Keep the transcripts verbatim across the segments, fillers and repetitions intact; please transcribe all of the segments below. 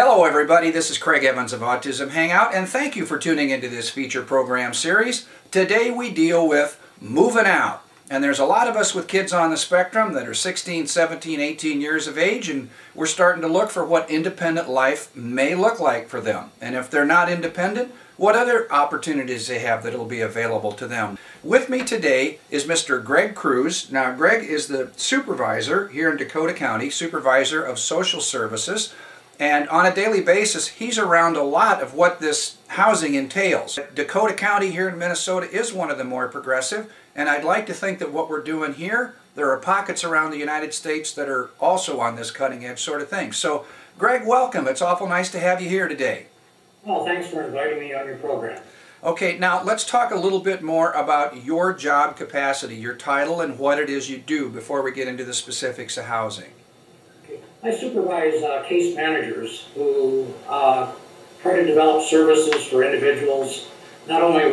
Hello everybody, this is Craig Evans of Autism Hangout, and thank you for tuning into this feature program series. Today we deal with moving out. And there's a lot of us with kids on the spectrum that are sixteen, seventeen, eighteen years of age, and we're starting to look for what independent life may look like for them. And if they're not independent, what other opportunities they have that will be available to them. With me today is Mister Greg Kruse. Now Greg is the supervisor here in Dakota County, supervisor of social services. And on a daily basis, he's around a lot of what this housing entails. Dakota County here in Minnesota is one of the more progressive, and I'd like to think that what we're doing here, there are pockets around the United States that are also on this cutting edge sort of thing. So, Greg, welcome. It's awful nice to have you here today. Well, thanks for inviting me on your program. Okay, now let's talk a little bit more about your job capacity, your title, and what it is you do before we get into the specifics of housing. I supervise uh, case managers who uh, try to develop services for individuals, not only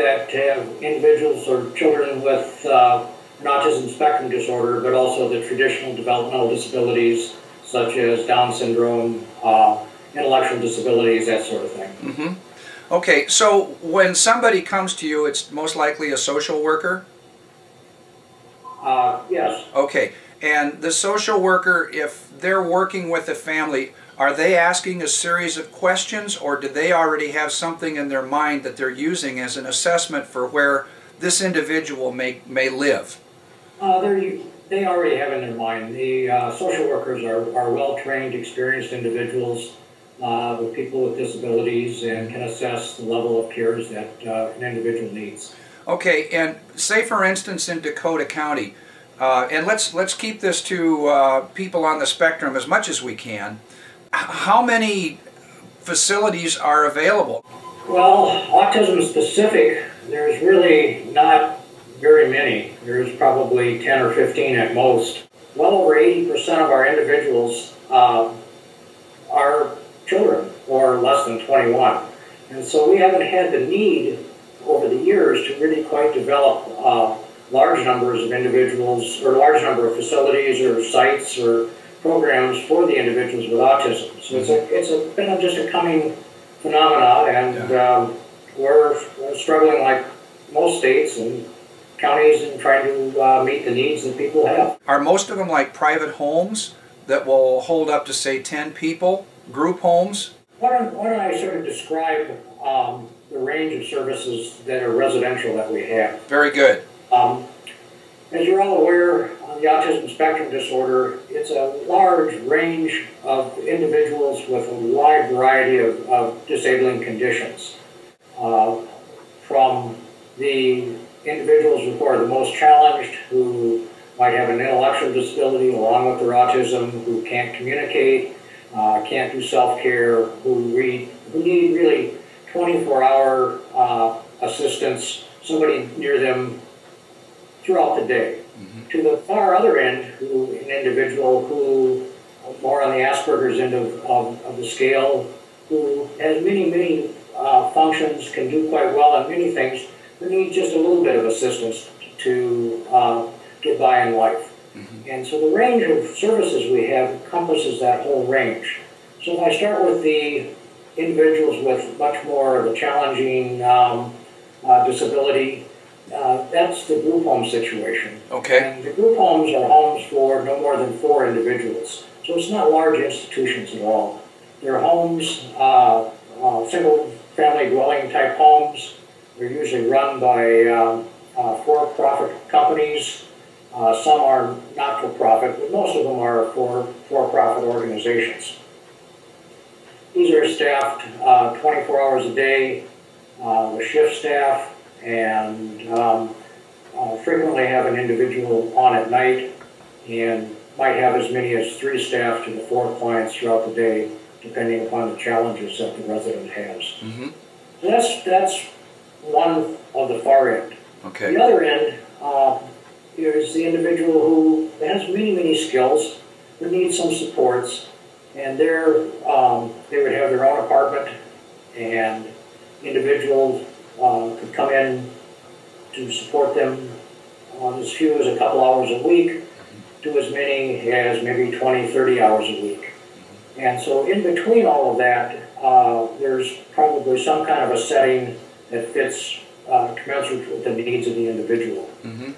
that have individuals or children with uh, an autism spectrum disorder, but also the traditional developmental disabilities such as Down syndrome, uh, intellectual disabilities, that sort of thing. Mm-hmm. Okay, so when somebody comes to you, it's most likely a social worker? Uh, yes. Okay. And the social worker, if they're working with a family, are they asking a series of questions, or do they already have something in their mind that they're using as an assessment for where this individual may, may live? Uh, they already have in their mind. The uh, social workers are, are well-trained, experienced individuals uh, with people with disabilities and can assess the level of cares that uh, an individual needs. Okay, and say for instance in Dakota County, Uh, and let's let's keep this to uh, people on the spectrum as much as we can. How many facilities are available? Well, autism specific, there's really not very many. There's probably ten or fifteen at most. Well over eighty percent of our individuals uh, are children or less than twenty-one. And so we haven't had the need over the years to really quite develop uh, large numbers of individuals or large number of facilities or sites or programs for the individuals with autism. So it's a, it's a, been just a coming phenomenon, and yeah. um, we're struggling like most states and counties and trying to uh, meet the needs that people have. Are most of them like private homes that will hold up to say ten people, group homes? Why don't, why don't I sort of describe um, the range of services that are residential that we have? Very good. Um, as you're all aware, on the autism spectrum disorder, it's a large range of individuals with a wide variety of, of disabling conditions. Uh, from the individuals who are the most challenged, who might have an intellectual disability along with their autism, who can't communicate, uh, can't do self-care, who, read, who need really twenty-four hour uh, assistance, somebody near them throughout the day. Mm-hmm. To the far other end, who an individual who, more on the Asperger's end of, of, of the scale, who has many, many uh, functions, can do quite well on many things, but needs just a little bit of assistance to uh, get by in life. Mm-hmm. And so the range of services we have encompasses that whole range. So if I start with the individuals with much more of a challenging um, uh, disability, Uh, that's the group home situation. Okay. And the group homes are homes for no more than four individuals. So it's not large institutions at all. They're homes, uh, uh, single-family dwelling type homes. They're usually run by um, uh, for-profit companies. Uh, some are not-for-profit, but most of them are for, for-profit organizations. These are staffed uh, twenty-four hours a day uh, with shift staff, and um, uh, frequently have an individual on at night and might have as many as three staff to the four clients throughout the day, depending upon the challenges that the resident has. Mm-hmm. So that's, that's one of the far end. Okay. The other end uh, is the individual who has many, many skills, who needs some supports, and they're, um, they would have their own apartment, and individuals Uh, could come in to support them on as few as a couple hours a week to as many as maybe twenty, thirty hours a week. And so in between all of that, uh, there's probably some kind of a setting that fits uh, commensurate with the needs of the individual. Mm-hmm.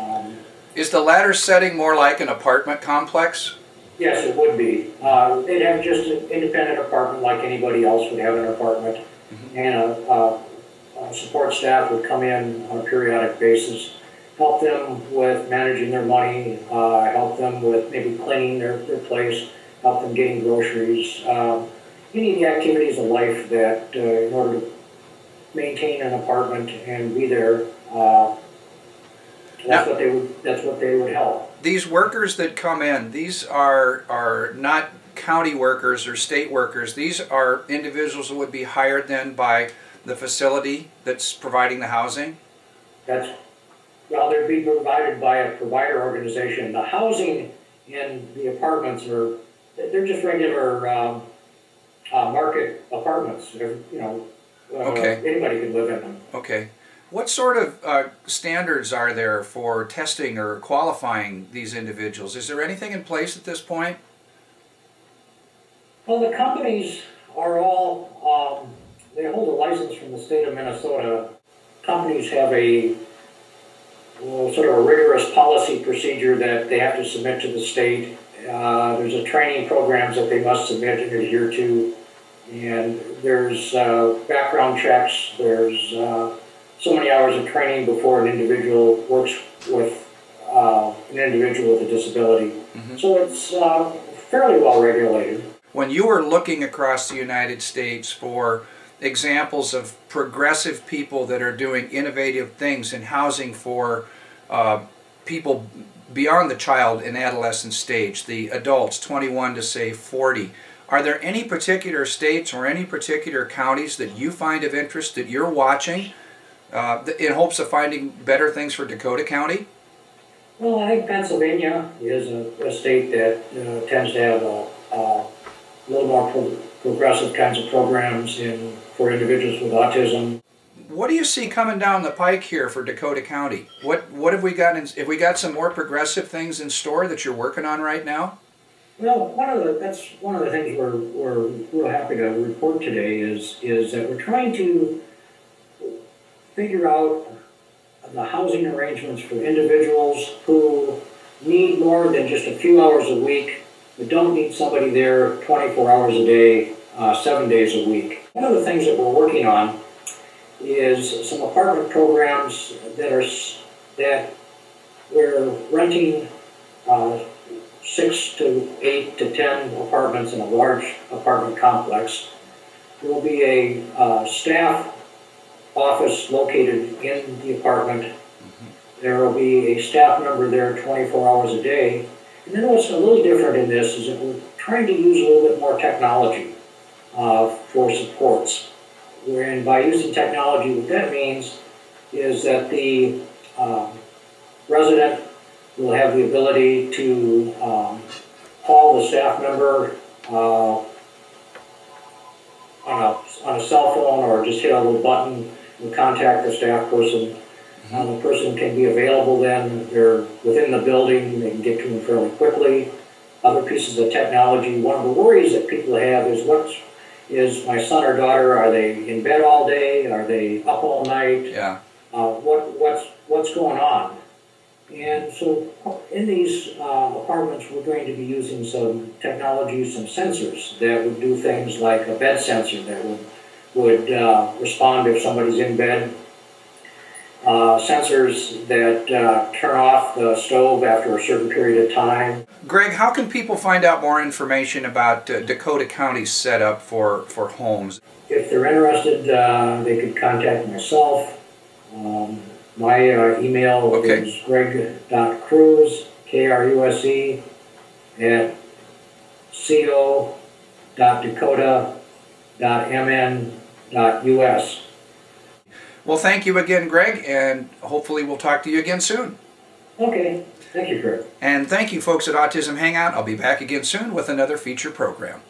um, Is the latter setting more like an apartment complex? Yes, it would be. Uh, they'd have just an independent apartment like anybody else would have an apartment. Mm-hmm. And a, a, a support staff would come in on a periodic basis, help them with managing their money, uh, help them with maybe cleaning their, their place, help them getting groceries, um, any of the activities of life that uh, in order to maintain an apartment and be there, uh, that's, now, what they would, that's what they would help. These workers that come in, these are, are not county workers or state workers. These are individuals that would be hired then by the facility that's providing the housing? That's, well, they'd be provided by a provider organization. The housing and the apartments are, they're just regular um, uh, market apartments. They're, you know, uh, okay. Anybody could live in them. Okay. What sort of uh, standards are there for testing or qualifying these individuals? Is there anything in place at this point? Well, the companies are all, um, they hold a license from the state of Minnesota. Companies have a well, sort of a rigorous policy procedure that they have to submit to the state. Uh, there's a training programs that they must submit in a year or two. And there's uh, background checks. There's... Uh, so many hours of training before an individual works with uh, an individual with a disability. Mm-hmm. So it's uh, fairly well regulated. When you were looking across the United States for examples of progressive people that are doing innovative things in housing for uh, people beyond the child and adolescent stage, the adults twenty-one to say forty, are there any particular states or any particular counties that you find of interest that you're watching? Uh, in hopes of finding better things for Dakota County? Well, I think Pennsylvania is a, a state that uh, tends to have a, a little more pro progressive kinds of programs in, for individuals with autism. What do you see coming down the pike here for Dakota County? What what have we got? In, have we got some more progressive things in store that you're working on right now? Well, one of the that's one of the things we're we're real happy to report today is is that we're trying to figure out the housing arrangements for individuals who need more than just a few hours a week, but don't need somebody there twenty-four hours a day, uh, seven days a week. One of the things that we're working on is some apartment programs that are that we're renting uh, six to eight to ten apartments in a large apartment complex. There will be a uh, staff office located in the apartment. Mm-hmm. There will be a staff member there twenty-four hours a day. And then what's a little different in this is that we're trying to use a little bit more technology uh, for supports. Wherein by using technology, what that means is that the um, resident will have the ability to um, call the staff member uh, on, a, on a cell phone or just hit a little button. Contact the staff person. Mm-hmm. um, the person can be available then. They're within the building. They can get to them fairly quickly. Other pieces of technology. One of the worries that people have is, what is my son or daughter, are they in bed all day? Are they up all night? Yeah. Uh, what, what's, what's going on? And so in these uh, apartments, we're going to be using some technology, some sensors that would do things like a bed sensor that would would uh, respond if somebody's in bed. Uh, sensors that uh, turn off the stove after a certain period of time. Greg, how can people find out more information about uh, Dakota County's setup for, for homes? If they're interested, uh, they could contact myself. Um, my uh, email okay. is greg.kruse, K R U S E, at co dot dakota dot m n dot u s. Well, thank you again, Greg, and hopefully we'll talk to you again soon. Okay. Thank you, Greg. And thank you, folks at Autism Hangout. I'll be back again soon with another feature program.